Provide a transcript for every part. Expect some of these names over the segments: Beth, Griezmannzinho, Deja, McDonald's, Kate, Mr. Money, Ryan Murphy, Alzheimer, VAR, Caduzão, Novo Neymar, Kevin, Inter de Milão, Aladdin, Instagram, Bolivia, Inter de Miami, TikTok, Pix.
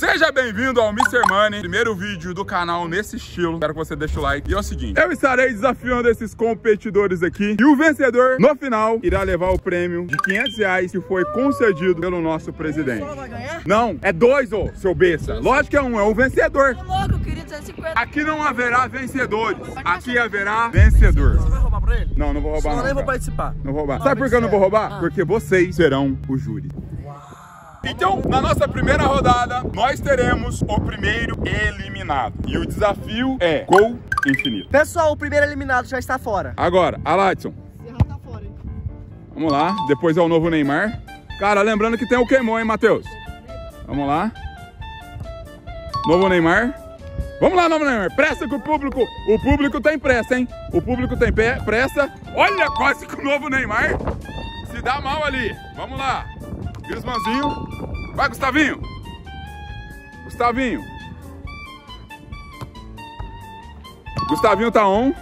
Seja bem-vindo ao Mr. Money, primeiro vídeo do canal nesse estilo. Espero que você deixe o like. E é o seguinte, eu estarei desafiando esses competidores aqui. E o vencedor, no final, irá levar o prêmio de R$500 que foi concedido pelo nosso presidente. Só vai ganhar? Não, é dois, ô, seu besta. Lógico que é um vencedor. Tô louco, querido, é 50. Aqui não haverá vencedores, aqui haverá vencedor. Você vai roubar pra ele? Não, não vou roubar. Só não, nem vou participar. Não vou roubar. Não, sabe por que eu não vou roubar? Porque vocês serão o júri. Então, na nossa primeira rodada, nós teremos o primeiro eliminado. E o desafio é gol infinito. Pessoal, o primeiro eliminado já está fora. Agora, Aladdin. Tá fora, hein? Vamos lá, depois é o Novo Neymar. Cara, lembrando que tem o queimou, hein, Matheus? Vamos lá. Novo Neymar. Vamos lá, Novo Neymar. Pressa que o público tem pressa, hein? O público tem pressa. Olha, quase que o Novo Neymar se dá mal ali. Vamos lá. Griezmannzinho. Vai, Gustavinho. Gustavinho. Gustavinho tá on.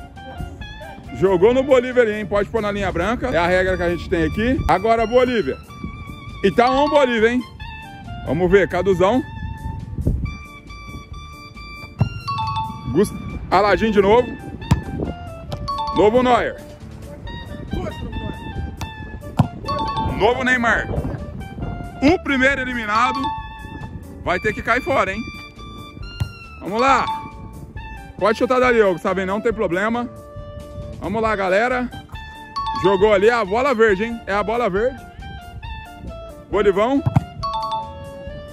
Jogou no Bolívia ali, hein? Pode pôr na linha branca. É a regra que a gente tem aqui. Agora, Bolívia. E tá on, Bolívia, hein? Vamos ver. Caduzão. Aladdin de novo. Novo Neuer. Novo Neymar. O primeiro eliminado vai ter que cair fora, hein? Vamos lá. Pode chutar dali, ó, sabe? Não tem problema. Vamos lá, galera. Jogou ali a bola verde, hein? É a bola verde. Bolivão.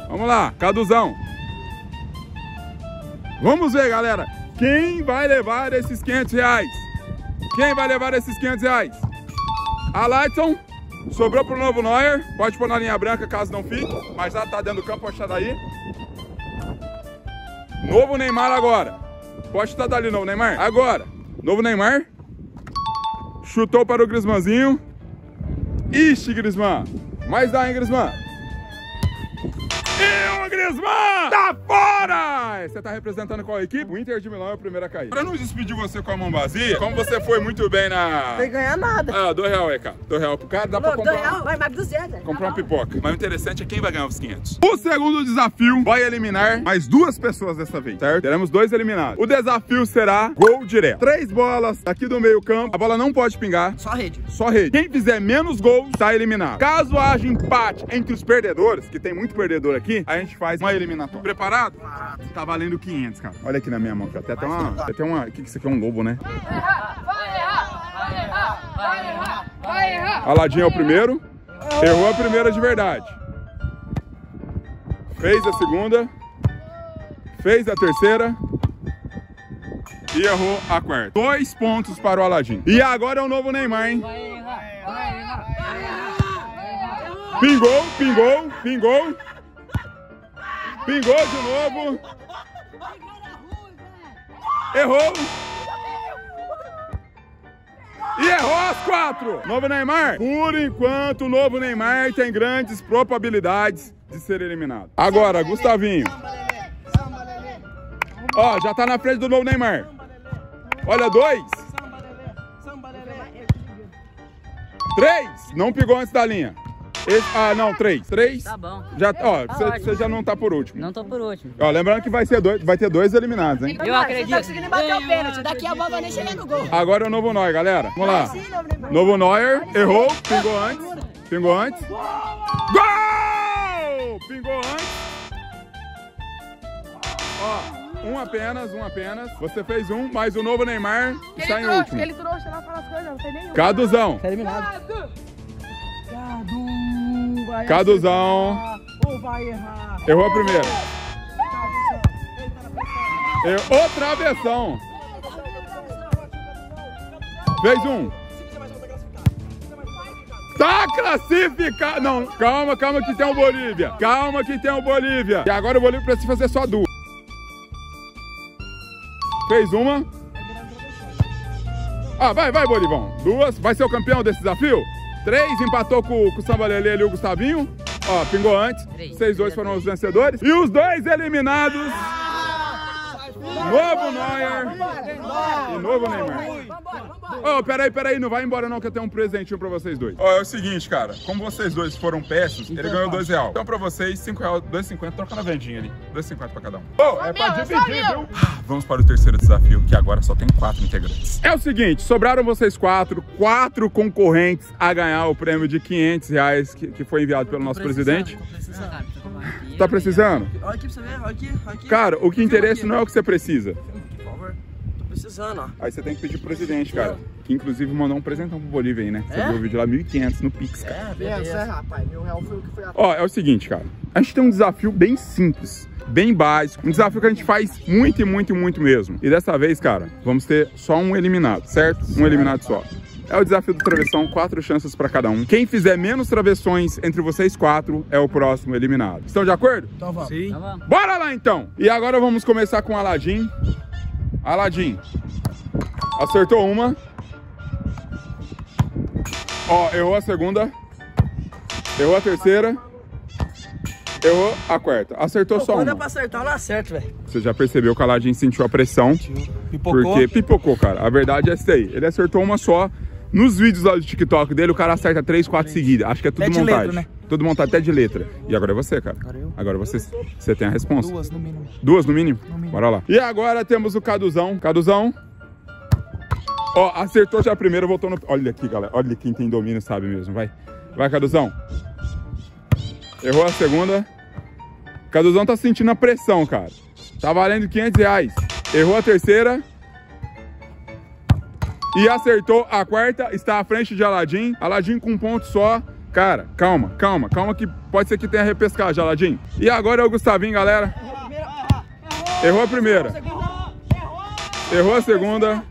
Vamos lá, Caduzão. Vamos ver, galera. Quem vai levar esses R$500? Quem vai levar esses R$500? Aladdin. Sobrou pro Novo Neuer, pode pôr na linha branca caso não fique, mas já tá dentro do campo, pode estar daí. Novo Neymar agora, pode estar dali, Novo Neymar. Agora, Novo Neymar, chutou para o Griezmannzinho. Ixi, Griezmann, mais dá, hein, Griezmann? E o Griezmann tá fora! Você tá representando qual equipe? O Inter de Milão é o primeiro a cair. Pra não despedir você com a mão vazia, como você foi muito bem na... Sem ganhar nada. Ah, R$2, é, cara. R$2 pro cara, dá pra comprar... R$2, vai mais R$200. Comprar uma pipoca. Mas o interessante é quem vai ganhar os R$500. O segundo desafio vai eliminar mais duas pessoas dessa vez, certo? Teremos dois eliminados. O desafio será gol direto. 3 bolas aqui do meio campo. A bola não pode pingar. Só rede. Só rede. Quem fizer menos gols, tá eliminado. Caso haja empate entre os perdedores, que tem muito perdedor aqui, a gente faz uma eliminatória. Preparado? Tá valendo R$500, cara. Olha aqui na minha mão, até tem uma... O que isso aqui é? Um lobo, né? Vai errar. Aladdin é o primeiro. Errou a primeira de verdade. Fez a segunda. Fez a terceira. E errou a quarta. 2 pontos para o Aladdin. E agora é o Novo Neymar, hein? Pingou. Pingou de novo. Errou. E errou as 4. Novo Neymar. Por enquanto, o Novo Neymar tem grandes probabilidades de ser eliminado. Agora, Gustavinho. Ó, já tá na frente do Novo Neymar. Olha, 2. 3. Não pegou antes da linha. Esse, ah, não, 3. Tá bom. Já, ó, você já não tá por último. Não tô por último. Ó, lembrando que vai ter 2 eliminados, hein? Eu acredito. Não tá conseguindo bater o pênalti. Daqui a bola vai nem chegar no gol. Agora é o Novo Neuer, galera. Vamos lá. Novo Neuer errou. Pingou antes. Pingou antes. Gol! Pingou antes. Ó, um apenas. Você fez um, mas o Novo Neymar está em último. Ele trouxe lá para as coisas, não tem nenhum. Caduzão. Tá eliminado. Caduzão. Vai errar. Errou a primeira. Errou travessão. Fez um. Tá classificado. Não, calma que tem o Bolívia. E agora o Bolívia precisa fazer só 2. Fez uma. Ah, vai, Bolivão. 2. Vai ser o campeão desse desafio? 3, empatou com o Samba Lelê ali, o Gustavinho. Ó, pingou antes. 6-2 foram os vencedores. E os 2 eliminados. Novo Neuer e Novo Neymar. Ô, peraí, não vai embora não que eu tenho um presentinho pra vocês dois. Ó, é o seguinte, cara, como vocês dois foram péssimos, ele ganhou R$2. Então pra vocês, R$5, R$2,50, troca na vendinha ali. R$2,50 pra cada um. Ô, é pra dividir, viu? Vamos para o terceiro desafio, que agora só tem 4 integrantes. É o seguinte, sobraram vocês 4 concorrentes a ganhar o prêmio de R$500 que foi enviado pelo nosso presidente. Tá precisando? Olha aqui pra você ver, olha aqui. Cara, o que interessa não é o que você precisa. Precisando, ó. Aí você tem que pedir pro presidente, cara. Que inclusive mandou um presentão pro Bolívia aí, né? Você viu o vídeo lá, 1.500 no Pix, cara. É, rapaz. R$1.000 foi o que foi a... Ó, é o seguinte, cara. A gente tem um desafio bem simples, bem básico. Um desafio que a gente faz muito mesmo. E dessa vez, cara, vamos ter só um eliminado, certo? Um eliminado só. É o desafio do travessão, 4 chances pra cada um. Quem fizer menos travessões entre vocês 4 é o próximo eliminado. Estão de acordo? Então vamos. Sim. Então vamos. Bora lá, então! E agora vamos começar com o Aladdin. Aladdin, acertou uma. Ó, errou a segunda. Errou a terceira. Errou a quarta. Acertou só uma. Quando é pra acertar, ela acerta, velho. Você já percebeu que o Aladdin sentiu a pressão. Pipocou. Porque pipocou, cara. A verdade é essa aí. Ele acertou uma só. Nos vídeos lá do TikTok dele, o cara acerta 3, 4 seguidas. Acho que é tudo montagem. Letra, né? Tudo montado até de letra. E agora é você, cara. Agora você tem a resposta. 2 no mínimo. 2 no mínimo? Bora lá. E agora temos o Caduzão. Caduzão. Ó, acertou já a primeira, voltou no... Olha aqui, galera. Olha quem tem domínio sabe mesmo. Vai. Vai, Caduzão. Errou a segunda. Caduzão tá sentindo a pressão, cara. Tá valendo R$500. Errou a terceira. E acertou a quarta. Está à frente de Aladdin. Aladdin com um ponto só. Cara, calma, que pode ser que tenha repescagem, Aladdin. E agora é o Gustavinho, galera. Errou a primeira. Errou a segunda.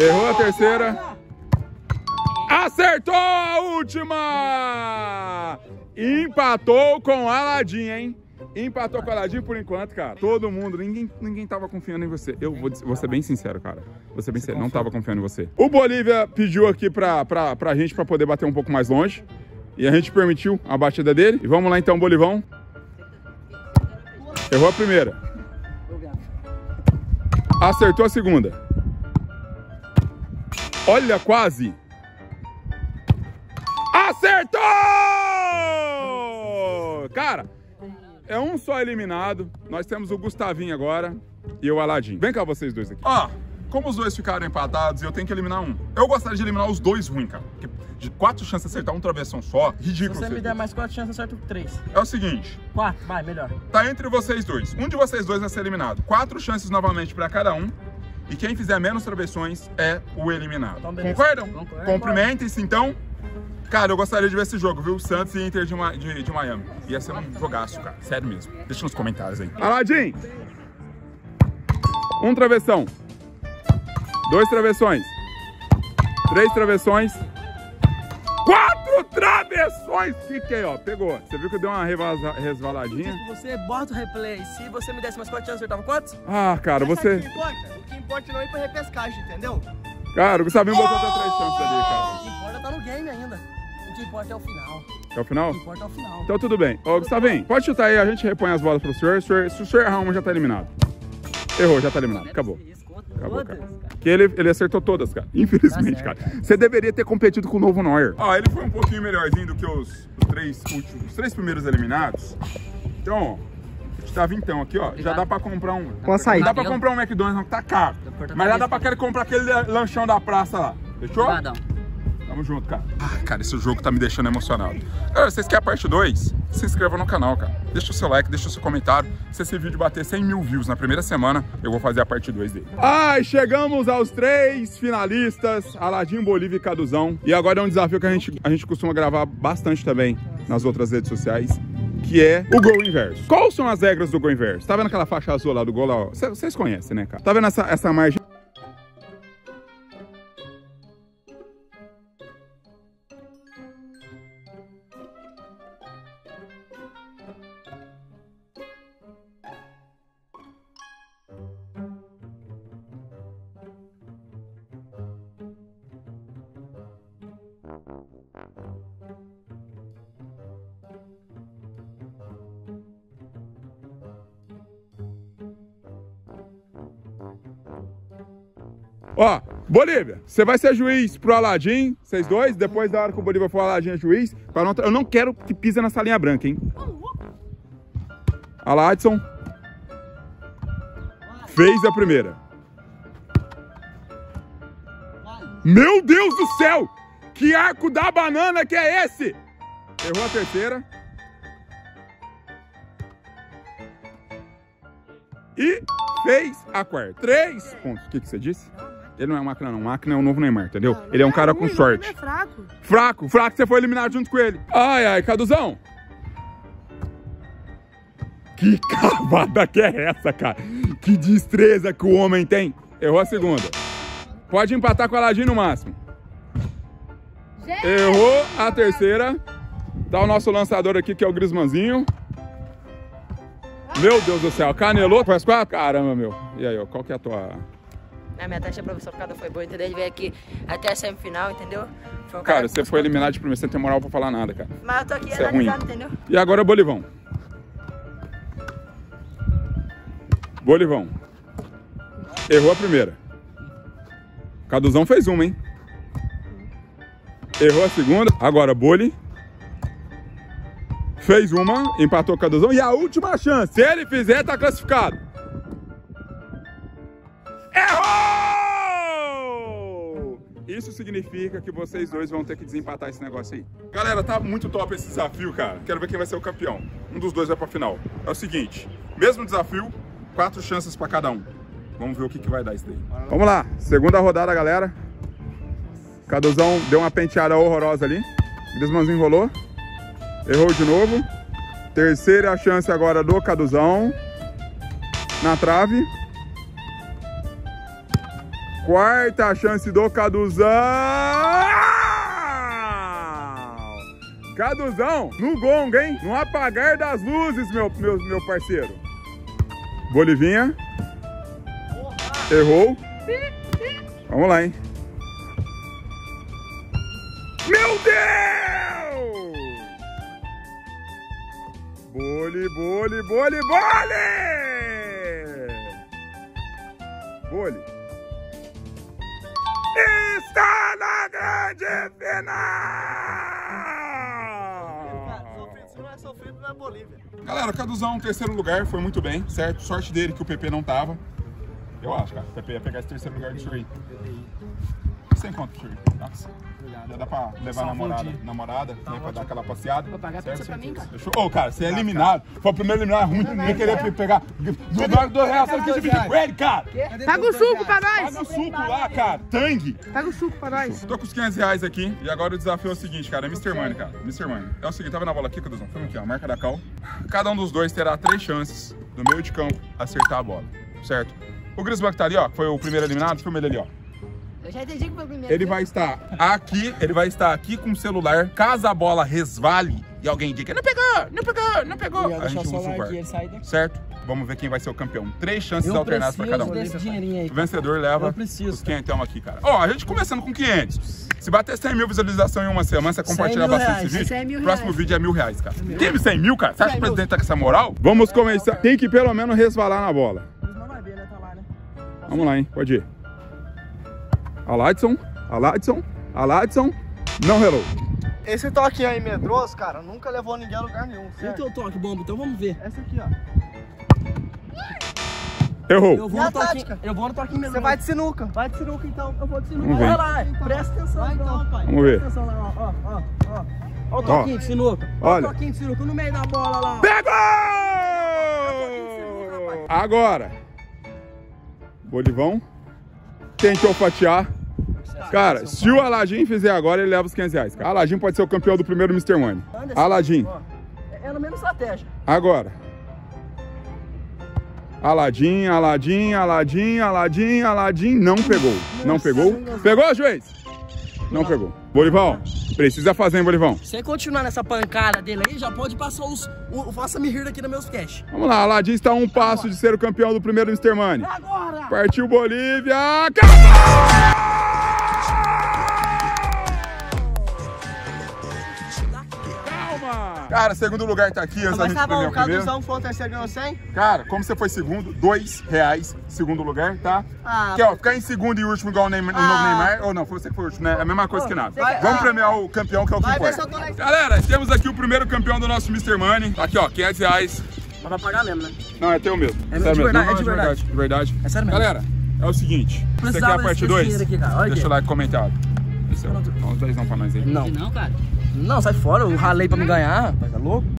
Errou a terceira. Acertou a última! Empatou com Aladdin, hein? Empatou com Aladdin por enquanto, cara. Todo mundo, ninguém tava confiando em você. Eu vou ser bem sincero, cara. Vou ser bem sincero, não tava confiando em você. O Bolívia pediu aqui pra gente pra poder bater um pouco mais longe. E a gente permitiu a batida dele. E vamos lá então, Bolivão. Errou a primeira. Acertou a segunda. Olha, quase. Acertou! Cara... É um só eliminado. Nós temos o Gustavinho agora e o Aladdin. Vem cá vocês dois aqui. Ó, como os dois ficaram empatados, eu tenho que eliminar um. Eu gostaria de eliminar os dois ruins, cara. Porque de 4 chances de acertar um travessão só, ridículo. Se você me der mais 4 chances, eu acerto 3. É o seguinte. 4, vai, melhor. Tá entre vocês dois. Um de vocês dois vai ser eliminado. 4 chances novamente pra cada um. E quem fizer menos travessões é o eliminado. Então, concordam? Concordo. Cumprimentem-se, então. Cara, eu gostaria de ver esse jogo, viu? Santos e Inter de Miami. Ia ser um jogaço, cara. Sério mesmo. Deixa nos comentários aí. Aladdin! Um travessão. 2 travessões. 3 travessões. 4 travessões! Fiquei, ó. Pegou. Você viu que eu dei uma resvaladinha? Você bota o replay. Se você me desse mais 4 chances, eu acertava quantos? Ah, cara, você... O que importa não é ir pra repescagem, entendeu? Cara, o Gustavinho botou até 3 chances ali, cara. O que importa tá no game ainda. O que importa é o final. É o final? O que importa é o final. Então tudo bem. Ô, Gustavinho, pode chutar aí, a gente repõe as bolas pro senhor. Se o senhor errar uma, já tá eliminado. Errou, já tá eliminado. Acabou. Acabou, cara. Porque ele acertou todas, cara. Infelizmente, cara. Você deveria ter competido com o Novo Neuer. Ó, ele foi um pouquinho melhorzinho do que os 3 últimos, os 3 primeiros eliminados. Então, ó. Gustavinho, então, aqui, ó. Já dá pra comprar um. Com açaí. Não dá pra comprar um McDonald's, não, que tá caro. Mas já dá pra comprar aquele lanchão da praça lá. Fechou? Tamo junto, cara. Ah, cara, esse jogo tá me deixando emocionado. Cara, vocês querem a parte 2? Se inscreva no canal, cara. Deixa o seu like, deixa o seu comentário. Se esse vídeo bater 100.000 views na primeira semana, eu vou fazer a parte 2 dele. Ai, chegamos aos 3 finalistas. Aladdin, Bolívia e Caduzão. E agora é um desafio que a gente costuma gravar bastante também nas outras redes sociais, que é o gol inverso. Quais são as regras do gol inverso? Tá vendo aquela faixa azul lá do gol? Lá? Vocês conhecem, né, cara? Tá vendo essa margem? Ó, Bolívia, você vai ser juiz pro Aladdin, vocês dois, depois da hora que o Bolívia for Aladdin é juiz. Eu não quero que pisa nessa linha branca, hein? Aladdin fez a primeira. Meu Deus do céu! Que arco da banana que é esse? Errou a terceira. E fez a quarta. 3 pontos. O que você disse? Ele não é máquina, não. Máquina é o Novo Neymar, entendeu? Não, ele é um cara ruim, com sorte. Ele é fraco. Fraco, fraco. Você foi eliminado junto com ele. Ai, ai, Caduzão. Que cavada que é essa, cara? Que destreza que o homem tem. Errou a segunda. Pode empatar com a Aladdin no máximo. Gente, errou a terceira. Dá o nosso lançador aqui, que é o Griezmannzinho. Meu Deus do céu. Canelou. Faz 4? Caramba, meu. E aí, ó, qual que é a tua... A minha taxa profissional foi boa, entendeu? Ele veio aqui até a semifinal, entendeu? Cara, você foi eliminado de primeiro, você não tem moral pra falar nada, cara. Mas eu tô aqui analisando, entendeu? E agora, Bolivão. Bolivão. Errou a primeira. Caduzão fez uma, hein? Errou a segunda. Agora, Boli. Fez uma, empatou o Caduzão. E a última chance. Se ele fizer, tá classificado. Errou! Isso significa que vocês dois vão ter que desempatar esse negócio aí. Galera, tá muito top esse desafio, cara. Quero ver quem vai ser o campeão. Um dos dois vai pra final. É o seguinte, mesmo desafio, 4 chances pra cada um. Vamos ver o que, que vai dar isso daí. Vamos lá, segunda rodada, galera. Caduzão deu uma penteada horrorosa ali. Griezmannzinho rolou. Errou de novo. Terceira chance agora do Caduzão. Na trave. Quarta chance do Caduzão. Caduzão no gongo, hein? No apagar das luzes, meu parceiro. Bolivinha. Errou. Vamos lá, hein? Meu Deus! Boli, Boli, Boli, Boli! Boli. Está na grande final! Sofrido não é sofrido na Bolívia. Galera, o Caduzão, terceiro lugar, foi muito bem, certo? Sorte dele que o PP não tava. Eu acho, cara. O PP ia pegar esse terceiro lugar do senhor aí. Sem conta, senhor. Já dá pra levar a namorada, tá, né, pra dar aquela passeada. Vou pagar pizza pra mim, cara. Ô, cara, você é eliminado. Foi o primeiro eliminado, ruim. Nem querer pegar. R$2, você não quis dividir com ele, cara. Paga o suco pra nós. Paga o suco lá, cara. Tangue. Paga o suco pra nós. Tô com os R$500 aqui. E agora o desafio é o seguinte, cara. É Mr. Money, cara. Mr. Money. É o seguinte, tá vendo a bola aqui, Caduzão? Filma aqui, ó. Marca da cal. Cada um dos dois terá 3 chances do meio de campo acertar a bola, certo? O Griezmann que tá ali, ó, foi o primeiro eliminado, filma ele ali, ó. Eu já entendi que foi o primeiro. Ele vai estar aqui com o celular, caso a bola resvale e alguém diga, não pegou, não pegou, não pegou. A gente usa o VAR, certo? Vamos ver quem vai ser o campeão. 3 chances alternadas pra cada um. Aí, o vencedor leva os quinhentão aqui, cara. Ó, a gente começando com 500. Se bater 100 mil visualizações em uma semana, você compartilha bastante esse vídeo. O próximo vídeo é R$1.000, cara. Teve 100 mil, cara? Você acha que o presidente tá com essa moral? Vamos começar. Tem que pelo menos resvalar na bola. Vamos lá, hein? Pode ir. Aladdin, Aladdin, Aladdin, não relou. Esse toque aí medroso, cara, nunca levou ninguém a lugar nenhum. E o teu toque, Bombo? Então vamos ver. Essa aqui, ó. Errou. Eu vou no toque medroso. Você vai de sinuca. Vai de sinuca, então. Eu vou de sinuca. Vai lá, presta atenção. Vai então, rapaz. Vamos ver. Presta atenção lá, ó. Ó o toquinho de sinuca. Olha o toquinho de sinuca no meio da bola lá. Pegou! Agora. Bolivão tentou fatiar. Cara, se o Aladdin fizer agora, ele leva os R$500. Cara. Aladdin pode ser o campeão do primeiro Mr. Money. Aladdin. É na mesma estratégia. Agora. Aladdin, Aladdin, Aladdin, Aladdin, Aladdin. Não pegou. Não pegou. Pegou, juiz? Não pegou. Bolivão, precisa fazer, hein, Bolivão? Se ele continuar nessa pancada dele aí, já pode passar o faça-me rir aqui nos meus cash. Vamos lá, Aladdin está a um passo de ser o campeão do primeiro Mr. Money. Agora. Partiu Bolívia! Calma! Calma! Cara, segundo lugar tá aqui, essa gente premiou primeiro. Caduzão foi o terceiro, ganhou 100? Cara, como você foi segundo, R$2, segundo lugar, tá? Ah, que ó, ficar em segundo e último igual o Neymar, Novo Neymar, ou não, foi você que foi o último, né? É a mesma coisa que nada. Vamos premiar o campeão, que é o que importa. Galera, temos aqui o primeiro campeão do nosso Mr. Money, aqui ó, R$500. Mas vai pagar mesmo, né? Não, é teu mesmo. É sério mesmo, é de verdade. É sério mesmo. Galera, é o seguinte, isso aqui é a parte 2, deixa o like comentado. Não, os 10 não pra nós aí. Não, cara. Não, sai fora, eu ralei pra me ganhar, rapaz, tá louco?